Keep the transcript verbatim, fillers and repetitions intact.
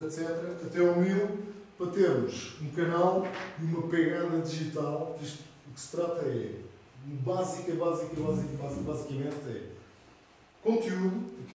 etcétera, até ao mil, para termos um canal e uma pegada digital. Isto, o que se trata é, básica, básica, básica, básica, basicamente é conteúdo.